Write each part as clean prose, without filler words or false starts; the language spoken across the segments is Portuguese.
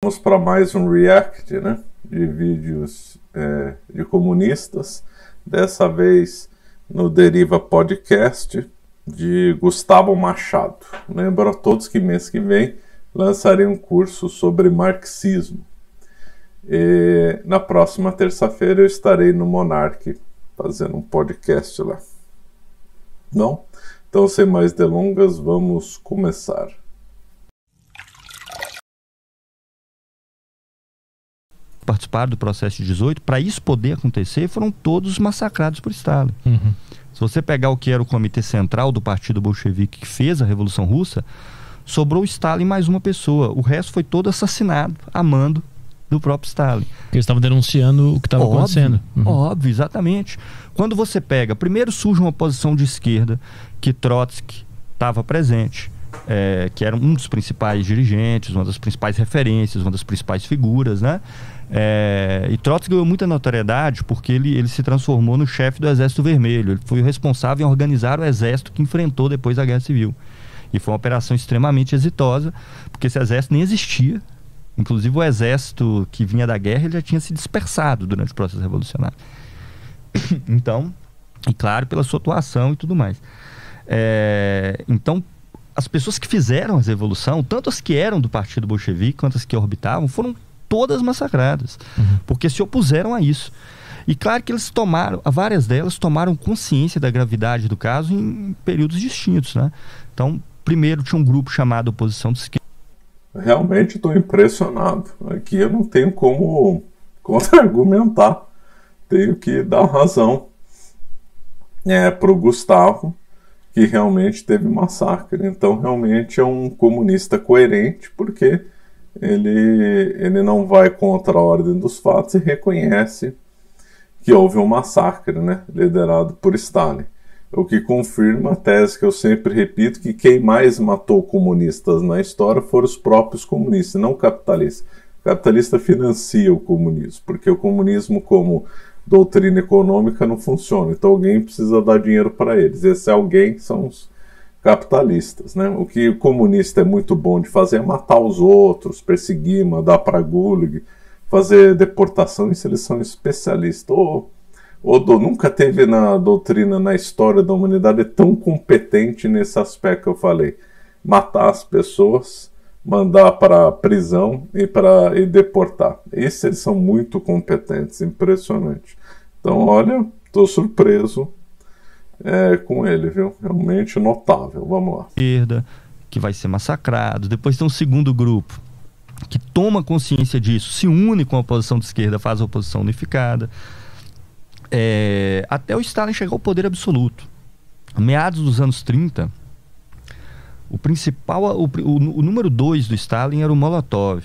Vamos para mais um react, né, de vídeos de comunistas, dessa vez no Deriva Podcast de Gustavo Machado. Lembro a todos que mês que vem lançarei um curso sobre marxismo. E na próxima terça-feira eu estarei no Monark fazendo um podcast lá. Não? Então, sem mais delongas, vamos começar. Participaram do processo de 18, para isso poder acontecer, foram todos massacrados por Stalin. Uhum. Se você pegar o que era o comitê central do partido bolchevique que fez a Revolução Russa, sobrou Stalin mais uma pessoa. O resto foi todo assassinado, a mando do próprio Stalin. Porque eles estavam denunciando o que estava acontecendo. Uhum. Óbvio, exatamente. Quando você pega, primeiro surge uma posição de esquerda, que Trotsky estava presente, que era um dos principais dirigentes, uma das principais referências, uma das principais figuras, né? E Trotsky ganhou muita notoriedade porque ele se transformou no chefe do Exército Vermelho. Ele foi o responsável em organizar o exército que enfrentou depois a Guerra Civil. E foi uma operação extremamente exitosa, porque esse exército nem existia. Inclusive o exército que vinha da guerra ele já tinha se dispersado durante o processo revolucionário. Então, e claro, pela sua atuação e tudo mais. Então, as pessoas que fizeram a revolução, tanto as que eram do Partido Bolchevique quanto as que orbitavam, foram todas massacradas, uhum, porque se opuseram a isso. E claro que eles tomaram, várias delas tomaram consciência da gravidade do caso em períodos distintos, né? Então, primeiro tinha um grupo chamado Oposição de Esquerda. Realmente estou impressionado. Aqui eu não tenho como contra-argumentar. Tenho que dar razão para o Gustavo, que realmente teve massacre. Então, realmente é um comunista coerente, porque ele não vai contra a ordem dos fatos e reconhece que houve um massacre, né, liderado por Stalin. O que confirma a tese que eu sempre repito, que quem mais matou comunistas na história foram os próprios comunistas, não capitalistas. O capitalista financia o comunismo, porque o comunismo como doutrina econômica não funciona. Então alguém precisa dar dinheiro para eles. Esse alguém são os capitalistas, né? O que o comunista é muito bom de fazer é matar os outros, perseguir, mandar para Gulag, fazer deportação. Isso eles são especialistas. Nunca teve na doutrina, na história da humanidade, tão competente nesse aspecto que eu falei. Matar as pessoas, mandar para prisão e deportar. Isso eles são muito competentes, impressionante. Então, olha, estou surpreso com ele, viu? Realmente notável. Vamos lá. Esquerda, que vai ser massacrado. Depois tem um segundo grupo que toma consciência disso, se une com a oposição de esquerda, faz a oposição unificada. Até o Stalin chegar ao poder absoluto. A meados dos anos 30, o número 2 do Stalin era o Molotov.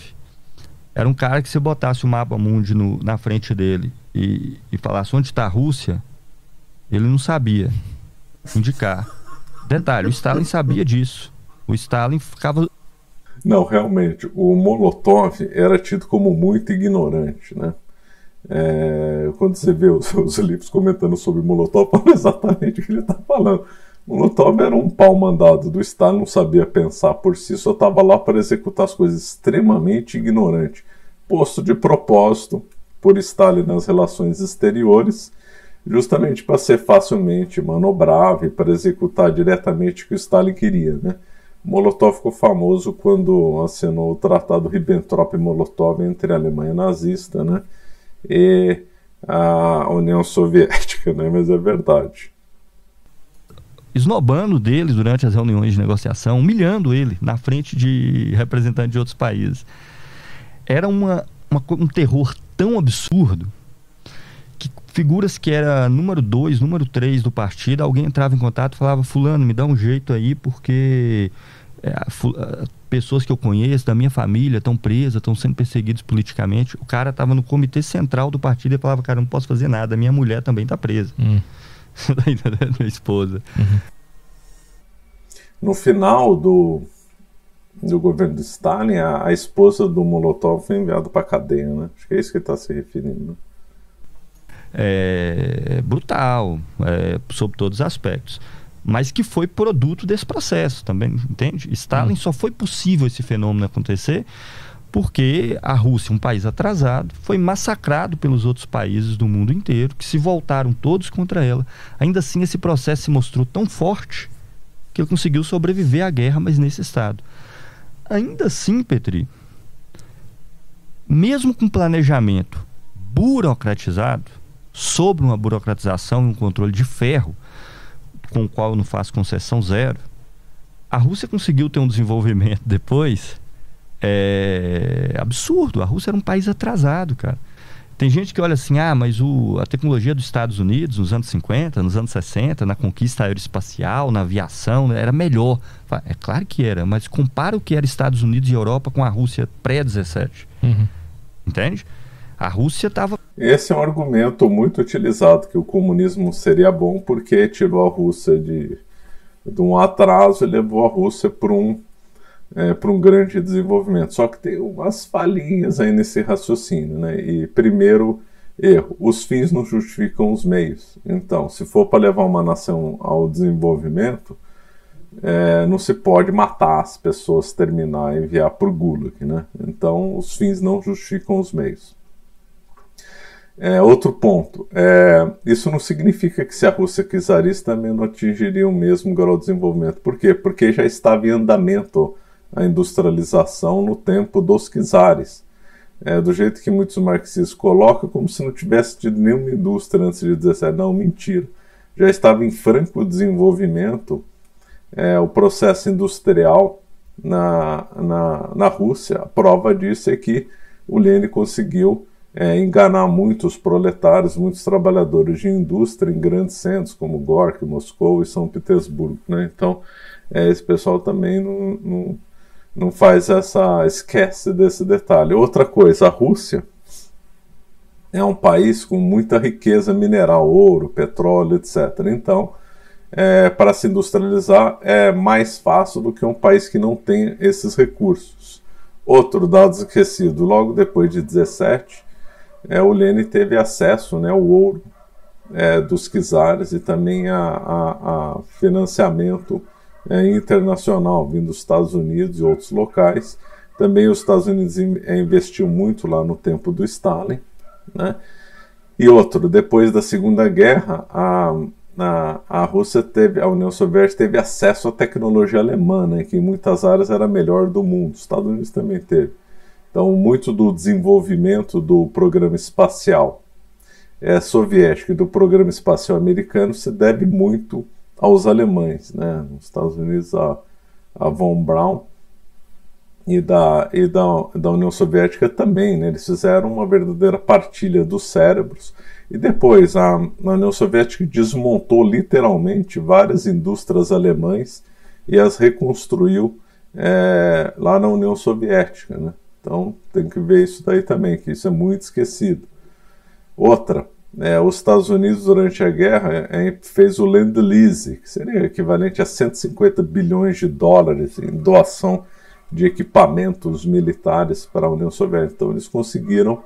Era um cara que, se botasse o mapa mundi na frente dele e falasse onde está a Rússia, ele não sabia indicar. Detalhe, o Stalin sabia disso. O Stalin ficava... Não, realmente, o Molotov era tido como muito ignorante, né? Quando você vê os livros comentando sobre Molotov, fala exatamente o que ele está falando. Molotov era um pau mandado do Stalin, não sabia pensar por si, só estava lá para executar as coisas, extremamente ignorante. Posto de propósito por Stalin nas relações exteriores, justamente para ser facilmente manobrável, para executar diretamente o que o Stalin queria, né? Molotov ficou famoso quando assinou o tratado Ribbentrop-Molotov entre a Alemanha nazista, né, e a União Soviética, né? Mas é verdade. Esnobando dele durante as reuniões de negociação, humilhando ele na frente de representantes de outros países. Era um terror tão absurdo que figuras que era número 2, número 3 do partido, alguém entrava em contato e falava: fulano, me dá um jeito aí, porque pessoas que eu conheço, da minha família, estão presas, estão sendo perseguidos politicamente. O cara estava no comitê central do partido e falava: cara, não posso fazer nada, minha mulher também está presa, minha esposa. Uhum. No final do governo de Stalin, a esposa do Molotov foi enviada para a cadeia, né? Acho que é isso que ele está se referindo, né? Brutal, sob todos os aspectos, mas que foi produto desse processo também, entende? Stalin só foi possível esse fenômeno acontecer porque a Rússia, um país atrasado, foi massacrado pelos outros países do mundo inteiro, que se voltaram todos contra ela. Ainda assim, esse processo se mostrou tão forte que ele conseguiu sobreviver à guerra, mas nesse estado. Ainda assim, Petri, mesmo com planejamento burocratizado, sobre uma burocratização e um controle de ferro, com o qual eu não faço concessão zero, a Rússia conseguiu ter um desenvolvimento depois... É absurdo. A Rússia era um país atrasado, cara. Tem gente que olha assim, ah, mas a tecnologia dos Estados Unidos nos anos 50, nos anos 60, na conquista aeroespacial, na aviação, era melhor. É claro que era, mas compara o que era Estados Unidos e Europa com a Rússia pré-17. Uhum. Entende? A Rússia estava... Esse é um argumento muito utilizado, que o comunismo seria bom porque tirou a Rússia de um atraso e levou a Rússia para um grande desenvolvimento. Só que tem umas falhinhas aí nesse raciocínio, né? E primeiro erro, os fins não justificam os meios. Então, se for para levar uma nação ao desenvolvimento, não se pode matar as pessoas, terminar e enviar para o Gulag, né? Então, os fins não justificam os meios. Outro ponto, isso não significa que se a Rússia quiser isso, também não atingiria o mesmo grau de desenvolvimento. Por quê? Porque já estava em andamento a industrialização no tempo dos czares, do jeito que muitos marxistas colocam, como se não tivesse tido nenhuma indústria antes de 17. Não, mentira. Já estava em franco desenvolvimento o processo industrial na Rússia. A prova disso é que o Lenin conseguiu enganar muitos proletários, muitos trabalhadores de indústria em grandes centros, como Gorky, Moscou e São Petersburgo, né? Então, esse pessoal também não faz essa... esquece desse detalhe. Outra coisa, a Rússia é um país com muita riqueza mineral, ouro, petróleo, etc. Então, para se industrializar é mais fácil do que um país que não tem esses recursos. Outro dado esquecido, logo depois de 17, o Lenin teve acesso, né, ao ouro dos czares e também a financiamento internacional, vindo dos Estados Unidos e outros locais. Também os Estados Unidos investiu muito lá no tempo do Stalin, né? E outro, depois da Segunda Guerra, a Rússia teve, a União Soviética teve acesso à tecnologia alemã, né, que em muitas áreas era a melhor do mundo. Os Estados Unidos também teve. Então, muito do desenvolvimento do programa espacial soviético e do programa espacial americano se deve muito aos alemães, né? Nos Estados Unidos, a Von Braun e da União Soviética também, né? Eles fizeram uma verdadeira partilha dos cérebros. E depois, a União Soviética desmontou literalmente várias indústrias alemãs e as reconstruiu lá na União Soviética, né? Então, tem que ver isso daí também, que isso é muito esquecido. Outra... os Estados Unidos, durante a guerra, fez o Lend-Lease, que seria equivalente a 150 bilhões de dólares em doação de equipamentos militares para a União Soviética. Então, eles conseguiram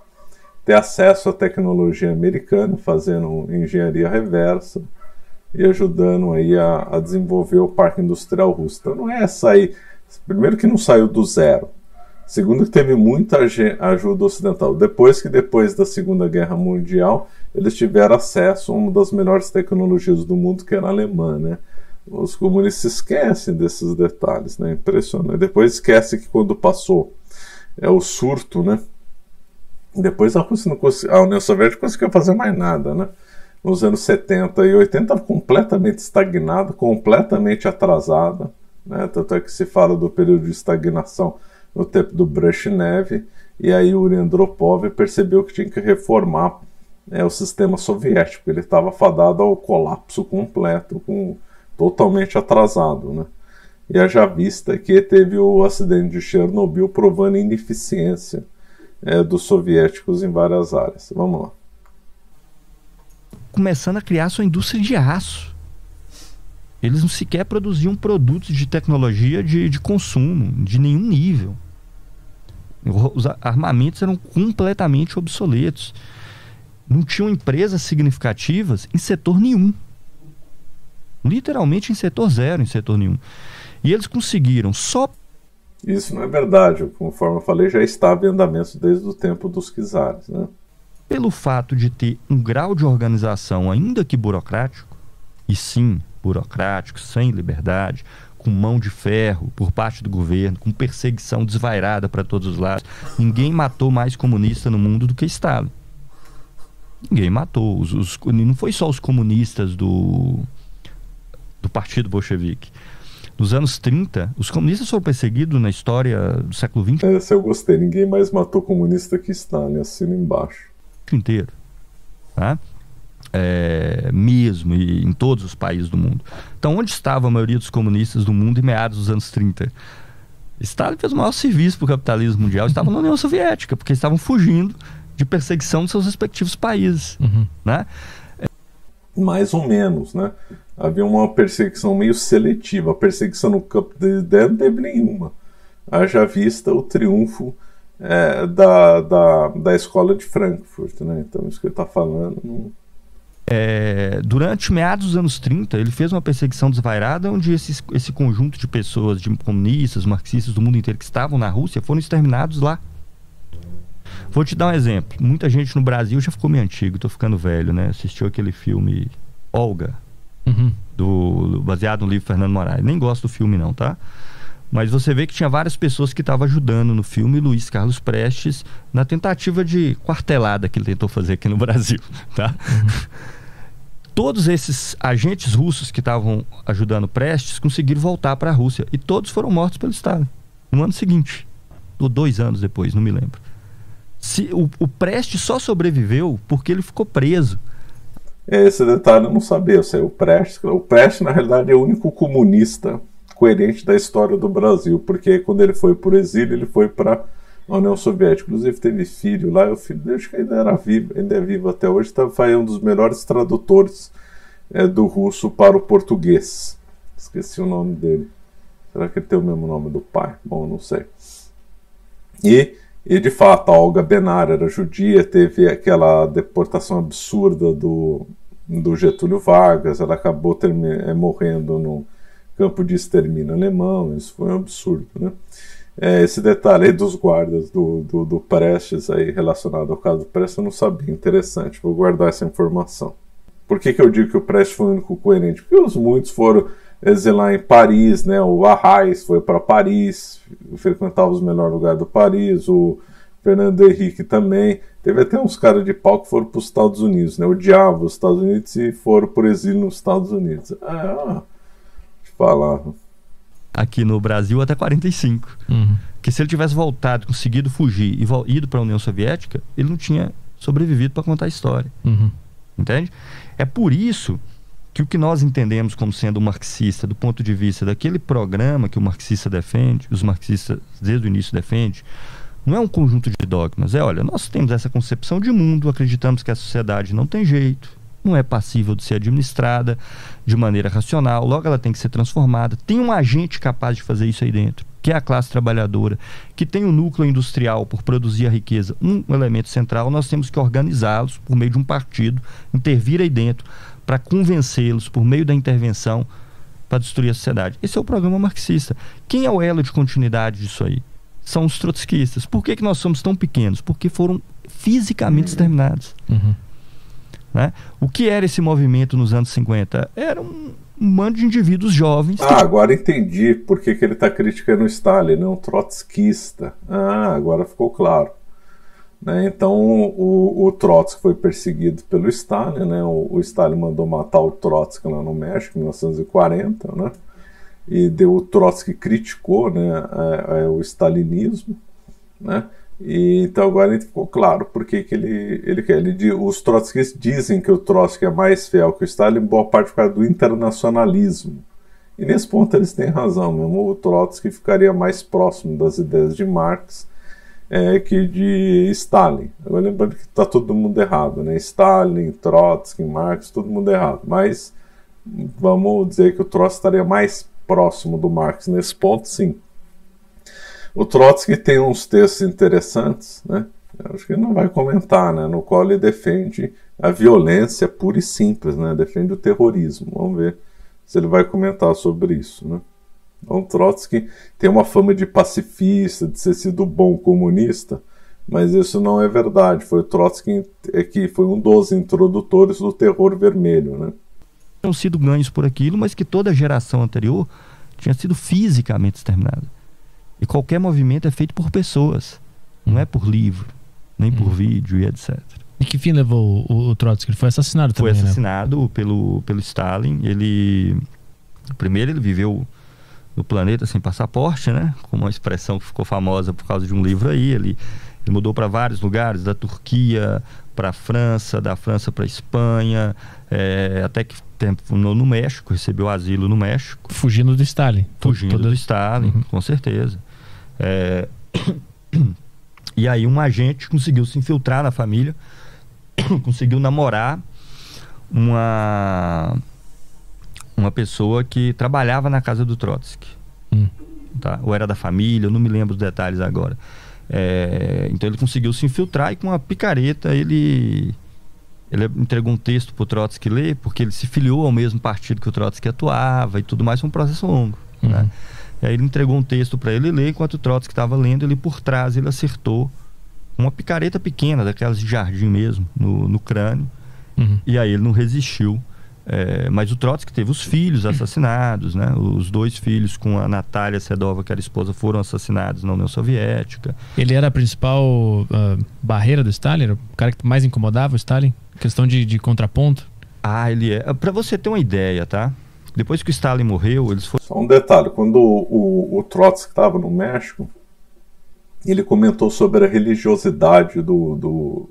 ter acesso à tecnologia americana, fazendo engenharia reversa e ajudando aí a desenvolver o parque industrial russo. Então, não é essa aí. Primeiro que não saiu do zero. Segundo, que teve muita ajuda ocidental. Depois da Segunda Guerra Mundial, eles tiveram acesso a uma das melhores tecnologias do mundo, que era a alemã, né? Os comunistas esquecem desses detalhes, né? Impressionante. Depois esquece que quando passou o surto, né? Depois a União Soviética não conseguiu fazer mais nada, né? Nos anos 70 e 80 estava completamente estagnada, completamente atrasada, né? Tanto é que se fala do período de estagnação no tempo do Brezhnev, e aí o Ribbentrop percebeu que tinha que reformar o sistema soviético. Ele estava fadado ao colapso completo, totalmente atrasado, né? E haja vista que teve o acidente de Chernobyl provando a ineficiência dos soviéticos em várias áreas. Vamos lá. Começando a criar sua indústria de aço. Eles não sequer produziam produtos de tecnologia de consumo, de nenhum nível. Os armamentos eram completamente obsoletos. Não tinham empresas significativas em setor nenhum. Literalmente em setor zero, em setor nenhum. E eles conseguiram só Isso não é verdade, conforme eu falei, já estava em andamento desde o tempo dos czares, né? Pelo fato de ter um grau de organização ainda que burocrático, e sim, burocrático, sem liberdade, com mão de ferro por parte do governo, com perseguição desvairada para todos os lados, ninguém matou mais comunista no mundo do que Stalin. Ninguém matou, não foi só os comunistas do Partido Bolchevique. Nos anos 30, os comunistas foram perseguidos na história do século XX. Essa eu gostei, ninguém mais matou comunista que Stalin, assina embaixo. Inteiro, tá? Mesmo em todos os países do mundo. Então, onde estava a maioria dos comunistas do mundo em meados dos anos 30? Stalin fez o maior serviço para o capitalismo mundial, estavam na União Soviética, porque estavam fugindo de perseguição dos seus respectivos países. Uhum. Né? Mais ou menos, né? Havia uma perseguição meio seletiva. A perseguição no campo de ideia não teve nenhuma. Haja vista o triunfo da escola de Frankfurt, né? Então, isso que ele está falando... durante meados dos anos 30, ele fez uma perseguição desvairada, onde esse conjunto de pessoas, de comunistas, marxistas do mundo inteiro que estavam na Rússia, foram exterminados lá. Vou te dar um exemplo. Muita gente no Brasil já ficou meio antigo, tô ficando velho, né? Assistiu aquele filme Olga, uhum, baseado no livro de Fernando Moraes. Nem gosto do filme não, tá? Mas você vê que tinha várias pessoas que estavam ajudando no filme Luiz Carlos Prestes na tentativa de quartelada que ele tentou fazer aqui no Brasil, tá? Uhum. Todos esses agentes russos que estavam ajudando Prestes conseguiram voltar para a Rússia e todos foram mortos pelo Stalin no ano seguinte, ou 2 anos depois, não me lembro. O Prestes só sobreviveu porque ele ficou preso. Esse detalhe eu não sabia. O Prestes na realidade é o único comunista coerente da história do Brasil, porque quando ele foi para o exílio, ele foi para a União Soviética, inclusive teve filho lá, e o filho, acho que ainda é vivo até hoje, foi um dos melhores tradutores do russo para o português. Esqueci o nome dele. Será que ele tem o mesmo nome do pai? Bom, não sei. E de fato, a Olga Benário era judia, teve aquela deportação absurda do Getúlio Vargas, ela acabou morrendo no campo de extermínio alemão, isso foi um absurdo, né? Esse detalhe aí dos guardas do Prestes, aí, relacionado ao caso do Prestes, eu não sabia, interessante, vou guardar essa informação. Por que eu digo que o Prestes foi o único coerente? Porque os muitos foram exilar em Paris, né? O Arraes foi para Paris, frequentava os melhores lugares do Paris, o Fernando Henrique também, teve até uns caras de pau que foram para os Estados Unidos, né? Odiavam os Estados Unidos e foram por exílio nos Estados Unidos. Falar. Aqui no Brasil até 45. Uhum. Que se ele tivesse voltado, conseguido fugir e ido para a União Soviética, ele não tinha sobrevivido para contar a história. Uhum. Entende? É por isso que o que nós entendemos como sendo marxista, do ponto de vista daquele programa que o marxista defende, os marxistas desde o início defende, não é um conjunto de dogmas. Olha, nós temos essa concepção de mundo, acreditamos que a sociedade não tem jeito, não é passível de ser administrada de maneira racional, logo ela tem que ser transformada. Tem um agente capaz de fazer isso aí dentro, que é a classe trabalhadora, que tem um núcleo industrial por produzir a riqueza, um elemento central. Nós temos que organizá-los por meio de um partido, intervir aí dentro para convencê-los por meio da intervenção para destruir a sociedade. Esse é o programa marxista. Quem é o elo de continuidade disso aí? São os trotskistas. Por que nós somos tão pequenos? Porque foram fisicamente exterminados. Uhum. Né? O que era esse movimento nos anos 50? Era um bando de indivíduos jovens. Agora entendi por que ele está criticando o Stalin, não um trotskista. Agora ficou claro. Né? Então o Trotsky foi perseguido pelo Stalin, né? O Stalin mandou matar o Trotsky lá no México, em 1940, né? E o Trotsky criticou, né, o stalinismo, né? E então agora ficou claro porque que ele quer. Os trotskistas dizem que o Trotsky é mais fiel que o Stalin, boa parte por causa do internacionalismo. E nesse ponto eles têm razão mesmo. O Trotsky ficaria mais próximo das ideias de Marx que de Stalin. Agora lembrando que está todo mundo errado, né? Stalin, Trotsky, Marx, todo mundo errado. Mas vamos dizer que o Trotsky estaria mais próximo do Marx nesse ponto, sim. O Trotsky tem uns textos interessantes, né? Eu acho que ele não vai comentar, né? No qual ele defende a violência pura e simples, né? Defende o terrorismo. Vamos ver se ele vai comentar sobre isso, né? Então Trotsky tem uma fama de pacifista, de ter sido bom comunista, mas isso não é verdade. Foi Trotsky que foi um dos introdutores do terror vermelho, né? Tinham sido ganhos por aquilo, mas que toda a geração anterior tinha sido fisicamente exterminada. E qualquer movimento é feito por pessoas, não é por livro, nem por vídeo e etc. E que fim levou o Trotsky? Ele foi assassinado também, né? Foi assassinado, né? pelo Stalin. Primeiro ele viveu no planeta sem passaporte, né? Com uma expressão que ficou famosa por causa de um livro aí. Ele mudou para vários lugares, da Turquia para a França, da França para a Espanha, até que tempo no México, recebeu asilo no México. Fugindo do Stalin. Fugindo do Stalin, com certeza. E aí um agente conseguiu se infiltrar na família, conseguiu namorar uma pessoa que trabalhava na casa do Trotsky. Tá? Ou era da família, eu não me lembro os detalhes agora. Então ele conseguiu se infiltrar e com uma picareta ele entregou um texto para o Trotsky ler, porque ele se filiou ao mesmo partido que o Trotsky atuava e tudo mais. Foi um processo longo, né? E aí ele entregou um texto para ele ler. Enquanto o Trotsky estava lendo, ele por trás ele acertou uma picareta pequena, daquelas de jardim mesmo, no crânio. E aí ele não resistiu. Mas o Trotsky teve os filhos assassinados, né? Os dois filhos com a Natália Sedova, que era esposa, foram assassinados na União Soviética. Ele era a principal barreira do Stalin? Era o cara que mais incomodava o Stalin? Questão de contraponto? Ah, ele é... Pra você ter uma ideia, tá? Depois que o Stalin morreu, eles foram... Só um detalhe, quando o Trotsky estava no México, ele comentou sobre a religiosidade do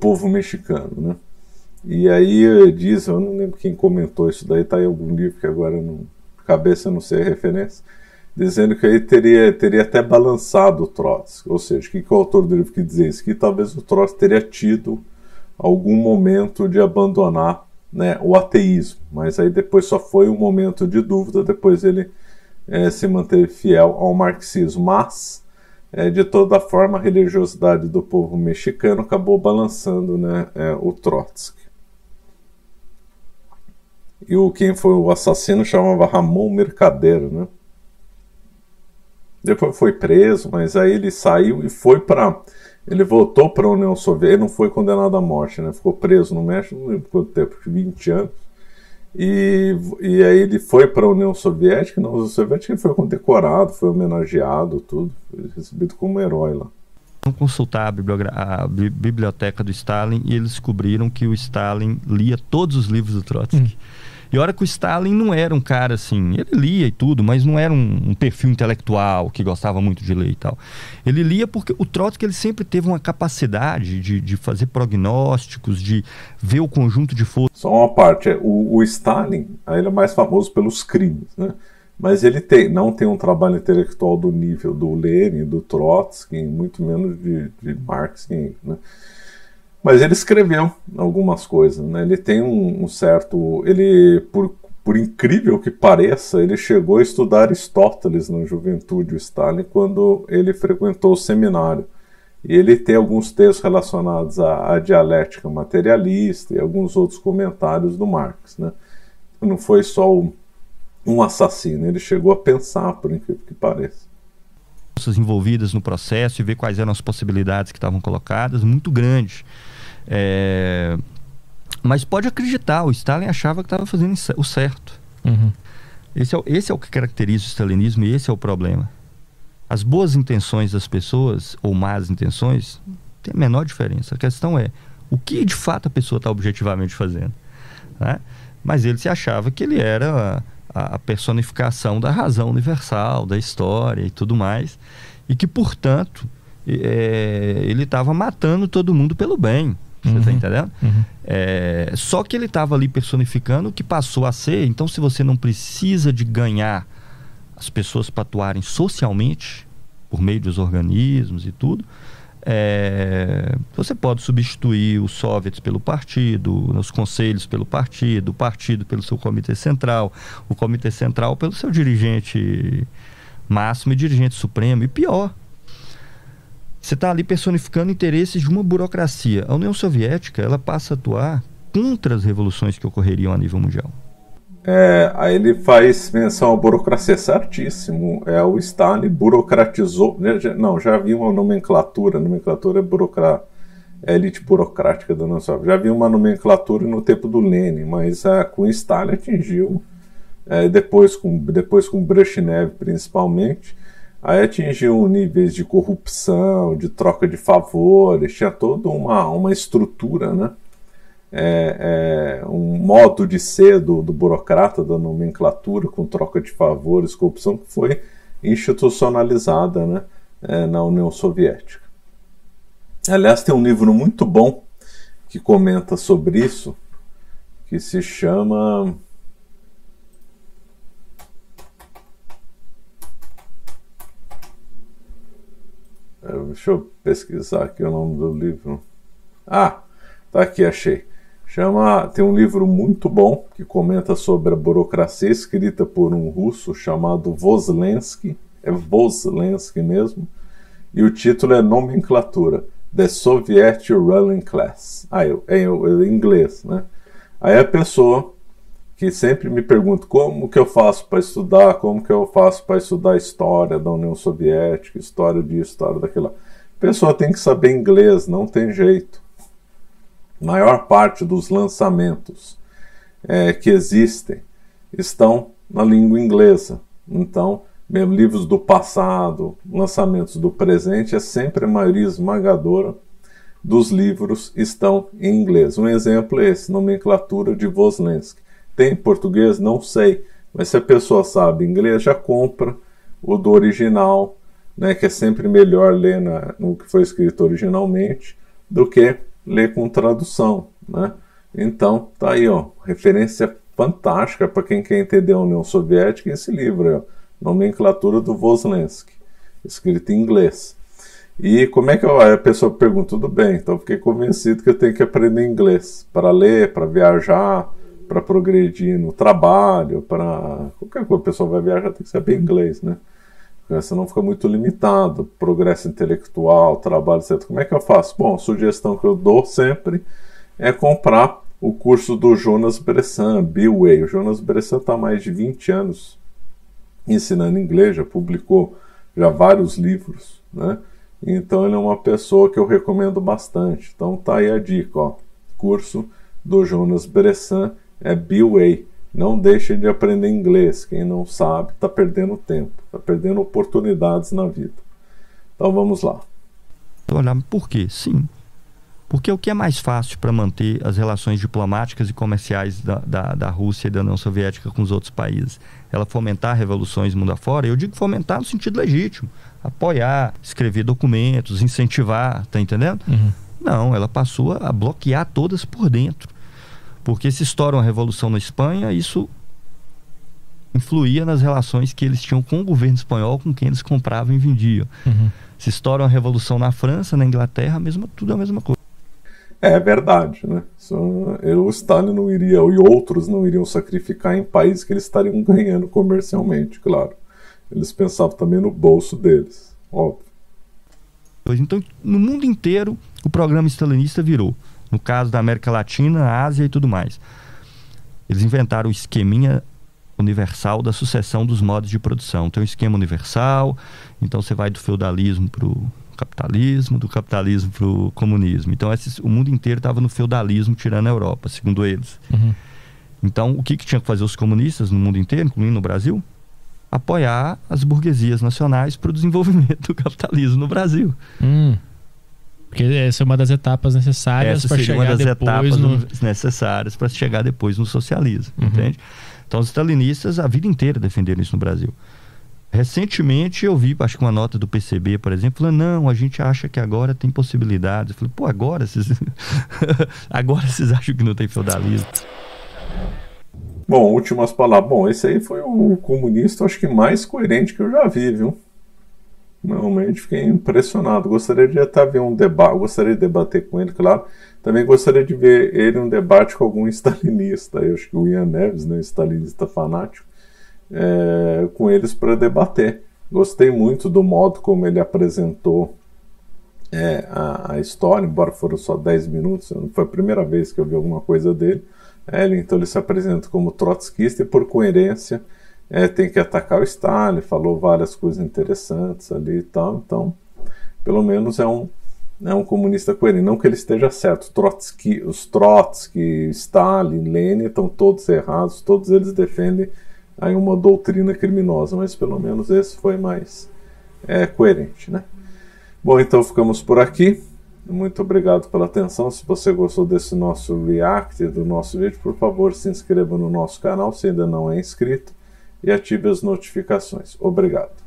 povo mexicano, né? E aí diz, eu não lembro quem comentou isso daí, tá em algum livro que agora não, cabeça não sei a referência, dizendo que aí teria até balançado o Trotsky. Ou seja, o autor do livro quis dizer isso, que talvez o Trotsky teria tido algum momento de abandonar, né, o ateísmo, mas aí depois só foi um momento de dúvida, depois ele se manteve fiel ao marxismo. Mas, de toda forma, a religiosidade do povo mexicano acabou balançando, né, o Trotsky. E quem foi o assassino chamava Ramon Mercadero, né? Depois foi preso, mas aí ele saiu e foi para... Ele voltou para a União Soviética, ele não foi condenado à morte, né? Ficou preso no México, não lembro quanto tempo, 20 anos. E aí ele foi para a União Soviética, na União Soviética ele foi condecorado, foi homenageado, tudo. Foi recebido como herói lá. Vão consultar a biblioteca do Stalin e eles descobriram que o Stalin lia todos os livros do Trotsky. E a hora que o Stalin não era um cara assim, ele lia e tudo, mas não era um perfil intelectual que gostava muito de ler e tal. Ele lia porque o Trotsky ele sempre teve uma capacidade de fazer prognósticos, de ver o conjunto de forças. Só uma parte, o Stalin, ele é mais famoso pelos crimes, né? Mas ele não tem um trabalho intelectual do nível do Lenin, do Trotsky, muito menos de Marx, né? Mas ele escreveu algumas coisas, né? Ele tem um certo... Ele, por incrível que pareça, ele chegou a estudar Aristóteles na juventude, o Stalin, quando ele frequentou o seminário. E ele tem alguns textos relacionados à dialética materialista e alguns outros comentários do Marx, né? Não foi só um assassino, ele chegou a pensar, por incrível que pareça. Envolvidas no processo e ver quais eram as possibilidades que estavam colocadas, muito grande. Mas pode acreditar, o Stalin achava que estava fazendo o certo. Esse é o que caracteriza o stalinismo e esse é o problema. As boas intenções das pessoas, ou más intenções, tem a menor diferença. A questão é, o que de fato a pessoa está objetivamente fazendo, né? Mas ele se achava que ele era... a personificação da razão universal, da história e tudo mais, e que, portanto, ele estava matando todo mundo pelo bem, você está entendendo? Só que ele estava ali personificando o que passou a ser. Então, se você não precisa de ganhar as pessoas para atuarem socialmente, por meio dos organismos e tudo, você pode substituir os soviets pelo partido, os conselhos pelo partido, o partido pelo seu comitê central, o comitê central pelo seu dirigente máximo e dirigente supremo. E pior, você está ali personificando interesses de uma burocracia. A União Soviética ela passa a atuar contra as revoluções que ocorreriam a nível mundial. Aí ele faz menção à burocracia, certíssimo, o Stalin burocratizou, né? Não, já havia uma nomenclatura, nomenclatura é a elite burocrática da União Soviética, já havia uma nomenclatura no tempo do Lenin, mas com Stalin atingiu, depois com Brezhnev principalmente, aí atingiu níveis de corrupção, de troca de favores, tinha toda uma estrutura, né? Um modo de ser do burocrata, da nomenclatura, com troca de favores, corrupção, que foi institucionalizada, né, na União Soviética. Aliás, tem um livro muito bom que comenta sobre isso, que se chama... Deixa eu pesquisar aqui o nome do livro. Ah, tá aqui, achei. Tem um livro muito bom que comenta sobre a burocracia, escrita por um russo chamado Voslensky, é Voslensky mesmo, e o título é Nomenclatura, The Soviet Ruling Class. Em inglês, né? Aí a pessoa que sempre me pergunta como que eu faço para estudar, a história da União Soviética, história disso, história daquilo lá. A pessoa tem que saber inglês, não tem jeito. Maior parte dos lançamentos que existem estão na língua inglesa. Então, mesmo livros do passado, lançamentos do presente, sempre a maioria esmagadora dos livros estão em inglês. Um exemplo é esse, Nomenclatura de Voslensky. Tem em português? Não sei. Mas se a pessoa sabe inglês, já compra o do original, né, que é sempre melhor ler no que foi escrito originalmente do que ler com tradução, né? Então, tá aí, ó, referência fantástica para quem quer entender a União Soviética, esse livro, aí, ó, Nomenclatura do Voslensky, escrito em inglês. E como é que a pessoa pergunta, tudo bem, então fiquei convencido que eu tenho que aprender inglês para ler, para viajar, para progredir no trabalho, para qualquer coisa, a pessoa vai viajar, tem que saber inglês, né? Você não fica muito limitado, progresso intelectual, trabalho, etc. Como é que eu faço? Bom, a sugestão que eu dou sempre é comprar o curso do Jonas Bressan, BeWay. O Jonas Bressan está há mais de 20 anos ensinando inglês, já publicou já vários livros, né? Então ele é uma pessoa que eu recomendo bastante. Então tá aí a dica, ó. Curso do Jonas Bressan é BeWay. Não deixem de aprender inglês. Quem não sabe está perdendo tempo, está perdendo oportunidades na vida. Então vamos lá. Por quê? Sim. Porque o que é mais fácil para manter as relações diplomáticas e comerciais da Rússia e da União Soviética com os outros países? Ela fomentar revoluções mundo afora? Eu digo fomentar no sentido legítimo. Apoiar, escrever documentos, incentivar, tá entendendo? Uhum. Não, ela passou a bloquear todas por dentro. Porque se estoura uma revolução na Espanha, isso influía nas relações que eles tinham com o governo espanhol, com quem eles compravam e vendiam. Uhum. Se estoura uma revolução na França, na Inglaterra, tudo é a mesma coisa. É verdade, né? O Stalin não iria, e outros não iriam sacrificar em países que eles estariam ganhando comercialmente, claro. Eles pensavam também no bolso deles, óbvio. Então, no mundo inteiro, o programa stalinista virou. No caso da América Latina, Ásia e tudo mais. Eles inventaram o esqueminha universal da sucessão dos modos de produção. Tem um esquema universal, então você vai do feudalismo para o capitalismo, do capitalismo para o comunismo. Então o mundo inteiro estava no feudalismo, tirando a Europa, segundo eles. Uhum. Então o que tinha que fazer os comunistas no mundo inteiro, incluindo no Brasil? Apoiar as burguesias nacionais para o desenvolvimento do capitalismo no Brasil. Porque essa é uma das etapas necessárias para chegar depois no socialismo, uhum. Entende? Então os stalinistas a vida inteira defenderam isso no Brasil. Recentemente eu vi, acho que uma nota do PCB, por exemplo, falando, não, a gente acha que agora tem possibilidades. Eu falei, pô, agora vocês acham que não tem feudalismo? Bom, últimas palavras. Bom, esse aí foi o comunista, acho que mais coerente que eu já vi, viu? Realmente fiquei impressionado. Gostaria de até ver um debate, gostaria de debater com ele, claro. Também gostaria de ver ele um debate com algum stalinista. Eu acho que o Ian Neves, né, stalinista fanático, com eles para debater. Gostei muito do modo como ele apresentou a história, embora foram só 10 minutos, foi a primeira vez que eu vi alguma coisa dele. Então ele se apresenta como trotskista e, por coerência, tem que atacar o Stalin, falou várias coisas interessantes ali e tal. Então, pelo menos é um comunista coerente. Não que ele esteja certo. Trotsky, os Trotsky, Stalin, Lenin estão todos errados, todos eles defendem aí uma doutrina criminosa, mas pelo menos esse foi mais coerente, né? Bom, então ficamos por aqui. Muito obrigado pela atenção. Se você gostou desse nosso react, do nosso vídeo, por favor, se inscreva no nosso canal se ainda não é inscrito e ative as notificações. Obrigado.